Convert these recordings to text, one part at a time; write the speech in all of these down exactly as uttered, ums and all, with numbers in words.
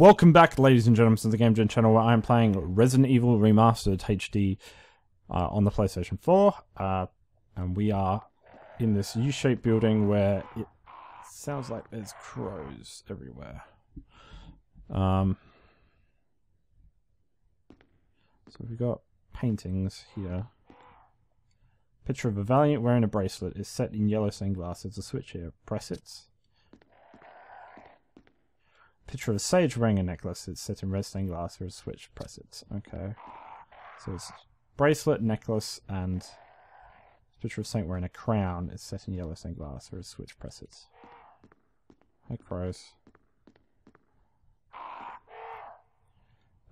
Welcome back, ladies and gentlemen, to the Game Gent channel, where I'm playing Resident Evil Remastered H D uh, on the PlayStation four. Uh, and we are in this U-shaped building where it sounds like there's crows everywhere. Um, so we've got paintings here. Picture of a valiant wearing a bracelet is set in yellow sunglasses. There's a switch here. Press it. Picture of a sage wearing a necklace. It's set in red stained glass. There's a switch. Press it. Okay. So it's bracelet, necklace, and picture of a saint wearing a crown. It's set in yellow stained glass. There's a switch. Press it. Hi, crows.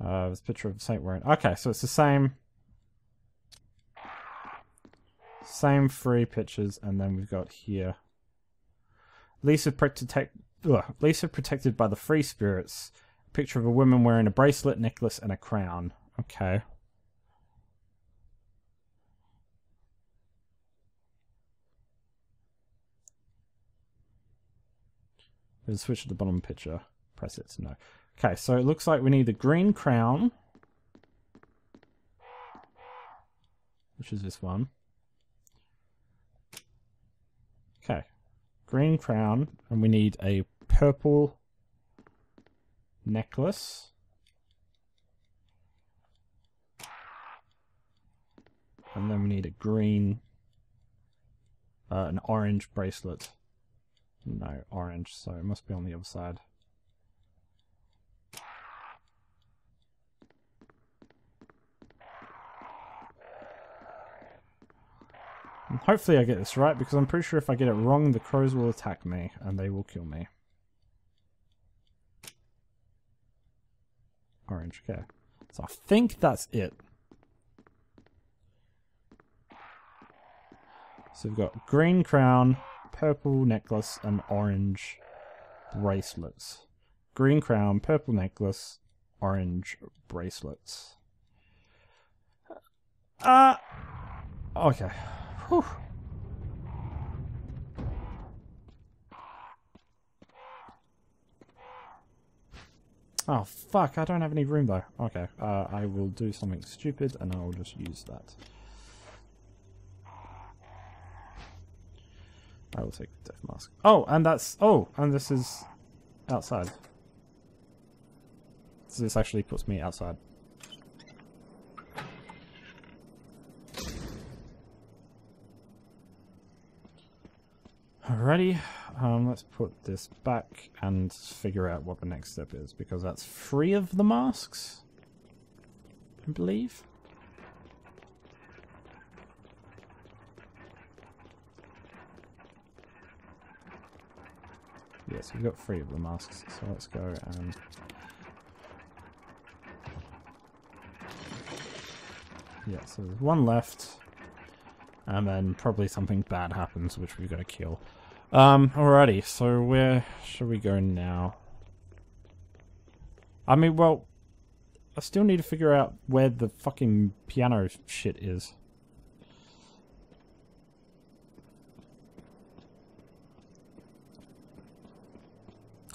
Uh, there's a picture of a saint wearing... Okay, so it's the same... Same three pictures, and then we've got here... Lisa Protect... Ugh. Lisa protected by the free spirits. Picture of a woman wearing a bracelet, necklace, and a crown. Okay. Let's switch to the bottom picture. Press it to no. Okay, so it looks like we need the green crown, which is this one. Okay. Green crown, and we need a purple necklace, and then we need a green, uh, an orange bracelet. No, orange, so it must be on the other side. Hopefully I get this right, because I'm pretty sure if I get it wrong, the crows will attack me, and they will kill me. Orange, okay. So I think that's it. So we've got green crown, purple necklace, and orange bracelets. Green crown, purple necklace, orange bracelets. Uh, okay. Whew. Oh fuck, I don't have any room though. Okay, uh, I will do something stupid and I will just use that. I will take the death mask. Oh, and that's... Oh, and this is outside. So this actually puts me outside. Alrighty, um, let's put this back and figure out what the next step is, because that's three of the masks, I believe. Yes, we've got three of the masks, so let's go and... Yeah, so there's one left, and then probably something bad happens, which we've got to kill. Um, alrighty, so where should we go now? I mean, well, I still need to figure out where the fucking piano shit is.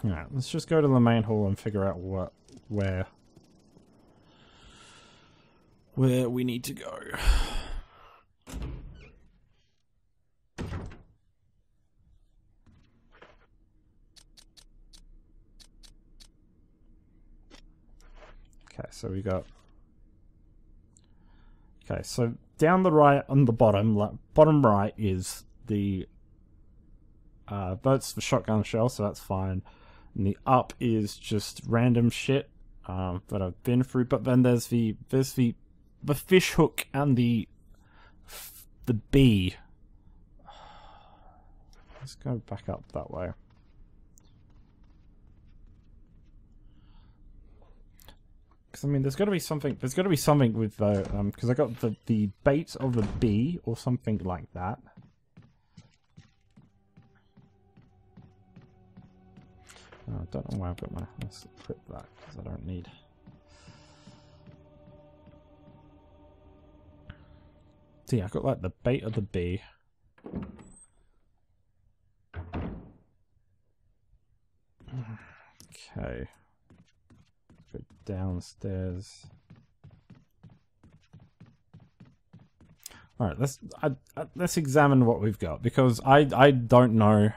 Alright, let's just go to the main hall and figure out what, where, where we need to go. Okay, so we got... Okay, so down the right, on the bottom, like, bottom right is the... Uh, that's the shotgun shell, so that's fine. And the up is just random shit um, that I've been through. But then there's the there's the, the fish hook and the... the bee. Let's go back up that way. Because, I mean, there's got to be something, there's got to be something with the, um, because I got the, the bait of the bee, or something like that. Oh, I don't know why I've got my, let's equip that, because I don't need. See, I got, like, the bait of the bee. Okay. it downstairs. All right, let's I, I, let's examine what we've got, because I I don't know.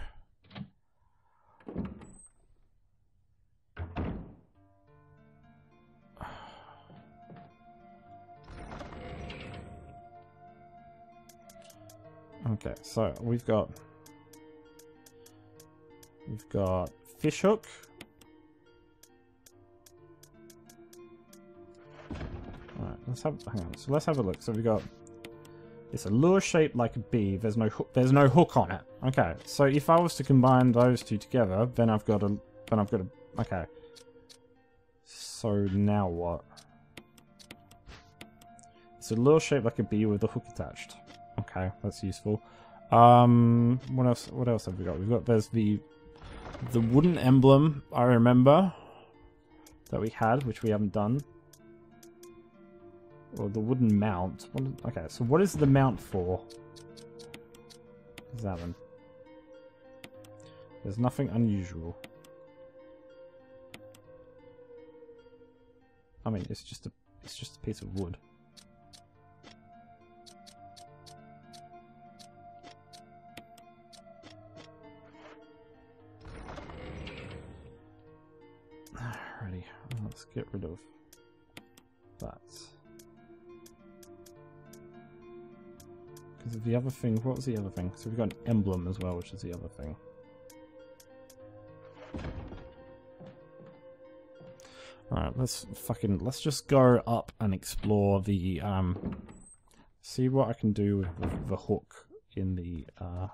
Okay, so we've got we've got fishhook. All right, let's have hang on. So let's have a look. So we've got. It's a lure shaped like a bee. There's no hook. There's no hook on it. Okay, so if I was to combine those two together, then I've got a. Then I've got a. Okay. So now what? It's a lure shaped like a bee with a hook attached. Okay, that's useful. Um, what else? What else have we got? We've got there's the the wooden emblem. I remember that we had, which we haven't done. Or the wooden mount. What is, okay, so what is the mount for? Is that one? There's nothing unusual. I mean, it's just a it's just a piece of wood. Alrighty, let's get rid of that. The other thing, what was the other thing? So we've got an emblem as well, which is the other thing. Alright, let's fucking, let's just go up and explore the, um, see what I can do with, with the hook in the, uh,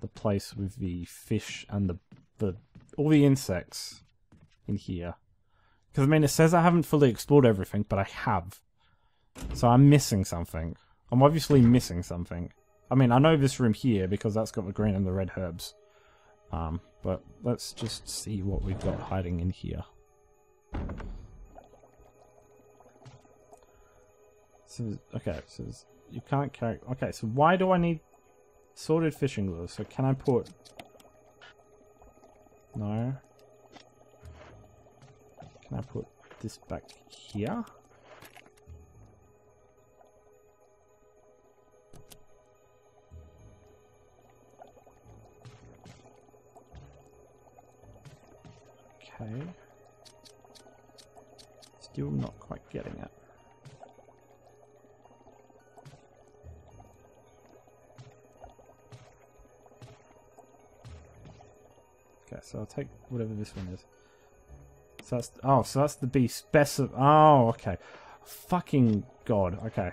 the place with the fish and the, the, all the insects in here. Because, I mean, it says I haven't fully explored everything, but I have. So I'm missing something. I'm obviously missing something. I mean, I know this room here because that's got the green and the red herbs. Um, but let's just see what we've got hiding in here. So, okay, so you can't carry... Okay, so why do I need sorted fishing lures? So can I put... No. Can I put this back here? Okay. Still not quite getting it. Okay, so I'll take whatever this one is. So that's oh, so that's the bee specif. Oh, okay. Fucking god. Okay.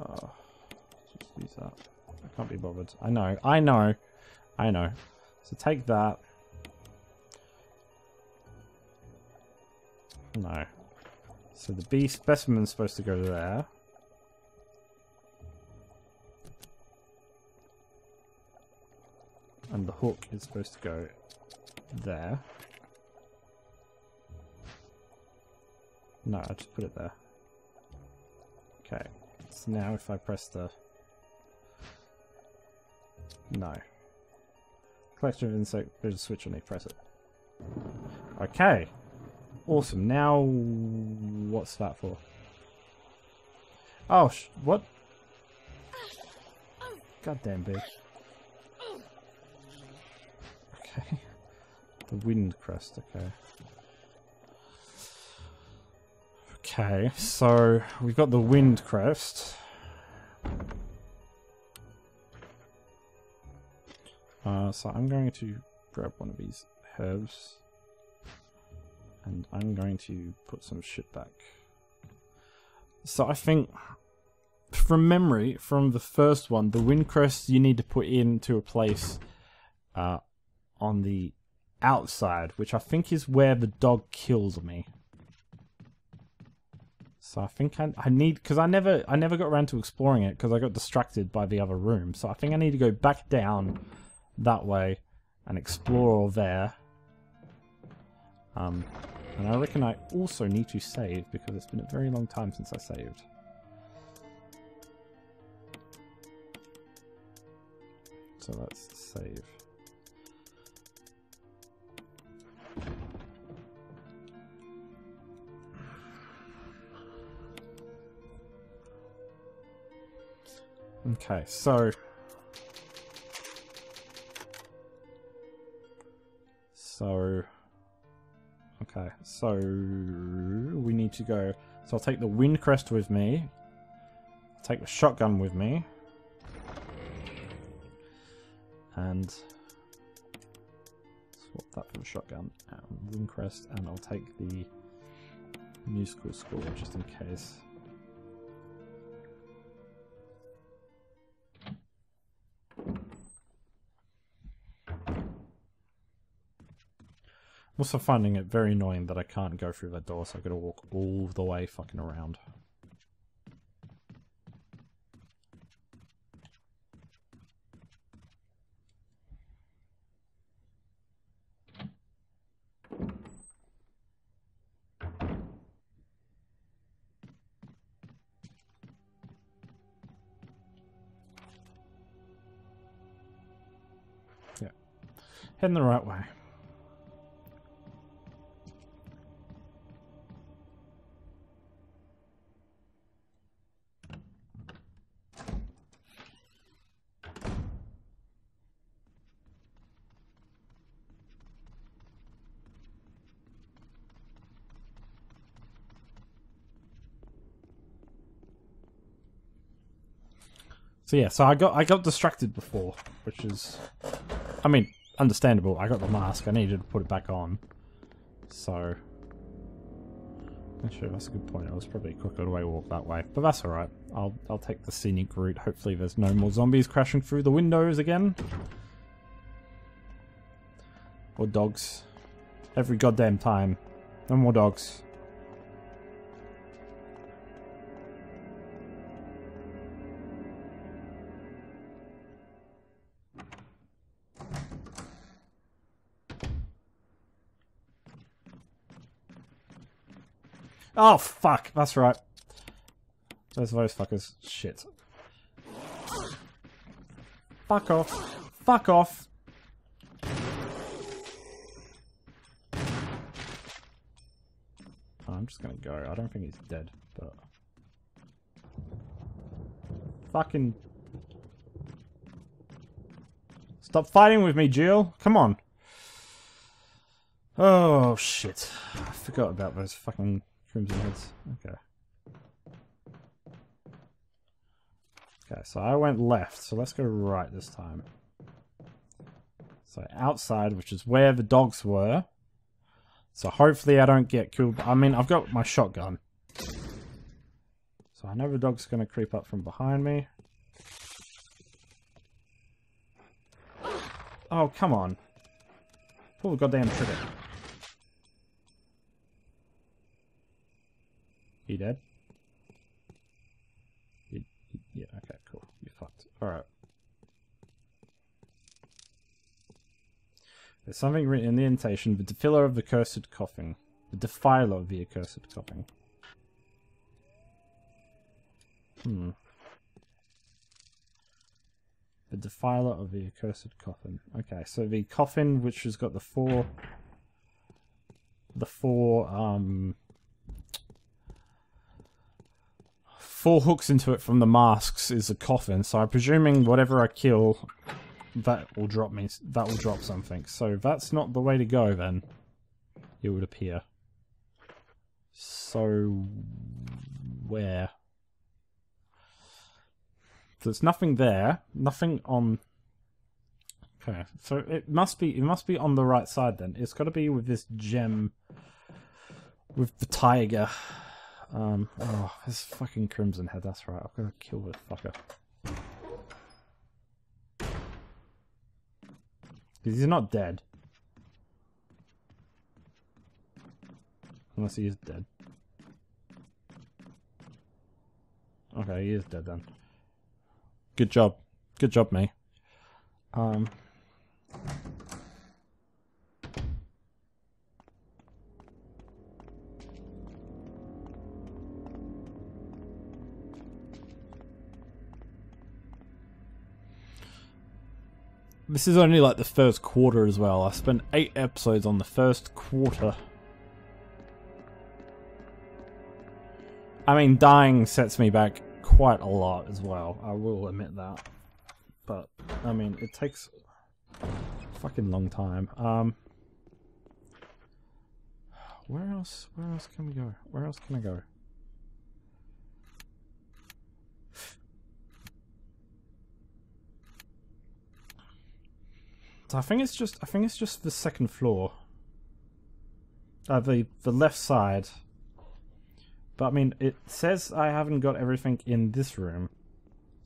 Oh, just use that. I can't be bothered. I know. I know. I know. So take that. No. So the bee specimen's supposed to go there. And the hook is supposed to go there. No, I just put it there. Okay. So now if I press the... No. Collection of insect, there's a switch on it, press it. Okay. Awesome. Now, what's that for? Oh, sh what? Goddamn big. Okay. The wind crest, okay. Okay, so we've got the wind crest. Uh, so I'm going to grab one of these herbs. And I'm going to put some shit back. So I think, from memory, from the first one, the wind crest you need to put into a place uh, on the outside, which I think is where the dog killed me. So I think I, I need, because I never, I never got around to exploring it because I got distracted by the other room. So I think I need to go back down that way and explore there. Um. And I reckon I also need to save, because it's been a very long time since I saved. So let's save. Okay, so... So... Okay, so... We need to go... So I'll take the Wind Crest with me. I'll take the shotgun with me. And... Swap that for the shotgun and Wind Crest, and I'll take the... Musical score, just in case. I'm also finding it very annoying that I can't go through that door, so I've got to walk all the way fucking around. Yeah. Heading the right way. So yeah, so I got I got distracted before, which is, I mean, understandable. I got the mask, I needed to put it back on. So, actually, that's a good point. It was probably a quick little way to walk that way, but that's all right. I'll I'll take the scenic route. Hopefully, there's no more zombies crashing through the windows again, or dogs. Every goddamn time, no more dogs. Oh, fuck! That's right. Those those fuckers. Shit. Fuck off. Fuck off! I'm just gonna go. I don't think he's dead, but... Fucking... Stop fighting with me, Jill! Come on! Oh, shit. I forgot about those fucking... Crimson heads. Okay. Okay, so I went left, so let's go right this time. So outside, which is where the dogs were. So hopefully I don't get killed. I mean, I've got my shotgun. So I know the dog's going to creep up from behind me. Oh, come on. Pull the goddamn trigger. You dead? You, you, yeah, okay, cool. You fucked. Alright. There's something written in the indentation. The defiler of the cursed coughing. The defiler of the accursed coughing. Hmm. The defiler of the accursed coffin. Okay, so the coffin, which has got the four... The four, um... Four hooks into it from the masks is a coffin, so I'm presuming whatever I kill, that will drop me. That will drop something. So that's not the way to go. Then it would appear. So where? So there's nothing there. Nothing on. Okay, so it must be. It must be on the right side. Then it's got to be with this gem, with the tiger. Um, oh, this fucking crimson head, that's right, I've got to kill this fucker. Because he's not dead. Unless he is dead. Okay, he is dead then. Good job. Good job, me. Um... This is only like the first quarter as well. I spent eight episodes on the first quarter. I mean, dying sets me back quite a lot as well, I will admit that. But, I mean, it takes a fucking long time. Um, where else, where else can we go? Where else can I go? So I think it's just, I think it's just the second floor. Uh, the, the left side. But I mean, it says I haven't got everything in this room.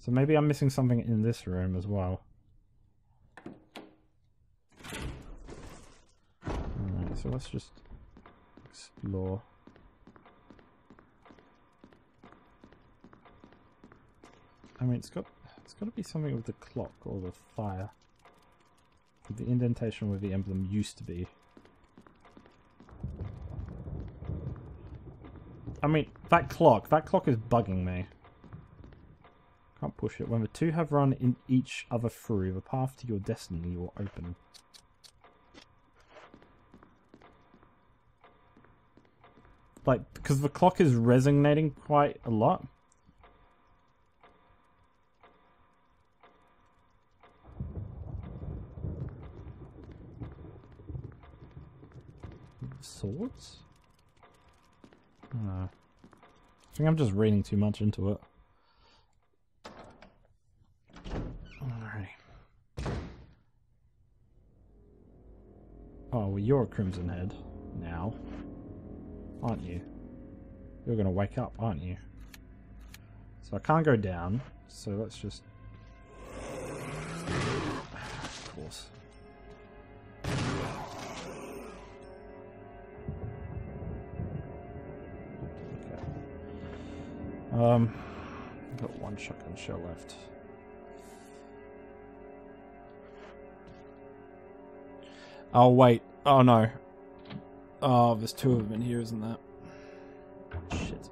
So maybe I'm missing something in this room as well. Alright, so let's just explore. I mean, it's got, it's got to be something with the clock or the fire. The indentation where the emblem used to be. I mean, that clock, that clock is bugging me. Can't push it. When the two have run in each other through, the path to your destiny will open. Like, because the clock is resonating quite a lot. Swords? Uh, I think I'm just reading too much into it. Alright. Oh, well, you're a Crimson Head now, aren't you? You're gonna wake up, aren't you? So I can't go down, so let's just... Of course. Um, I've got one shotgun shell left. Oh wait, oh no. Oh, there's two of them in here, isn't there? Shit.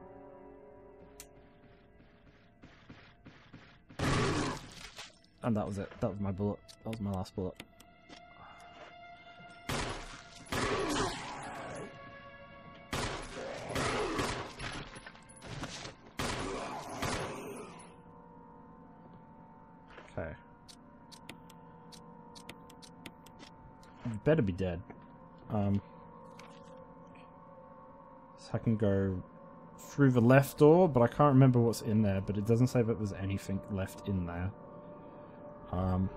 And that was it, that was my bullet, that was my last bullet. Better be dead. Um, so I can go through the left door, but I can't remember what's in there, but it doesn't say that there's anything left in there. Um,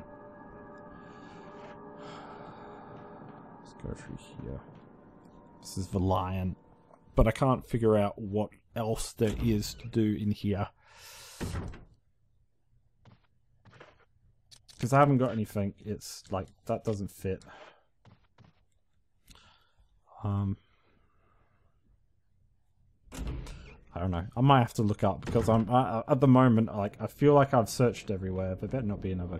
let's go through here. This is the lion, but I can't figure out what else there is to do in here. Because I haven't got anything, it's like, that doesn't fit. Um, I don't know. I might have to look up because I'm I, at the moment. Like I feel like I've searched everywhere, but better not be another.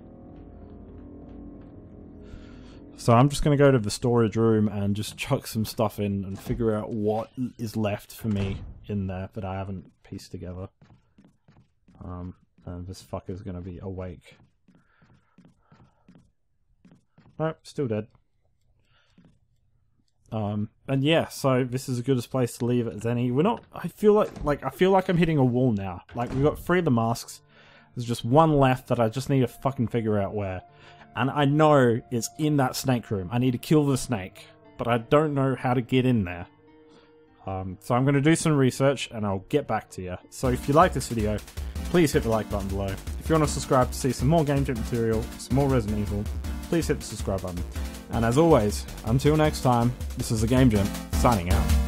So I'm just gonna go to the storage room and just chuck some stuff in and figure out what is left for me in there that I haven't pieced together. Um, and this fucker's gonna be awake. Nope, still dead. Um, and yeah, so this is as good a place to leave it as any. We're not, I feel like, like, I feel like I'm hitting a wall now. Like, we've got three of the masks. There's just one left that I just need to fucking figure out where. And I know it's in that snake room. I need to kill the snake, but I don't know how to get in there. Um, so I'm going to do some research and I'll get back to you. So if you like this video, please hit the like button below. If you want to subscribe to see some more Game Gent material, some more Resident Evil, please hit the subscribe button. And as always, until next time, this is The Game Gent, signing out.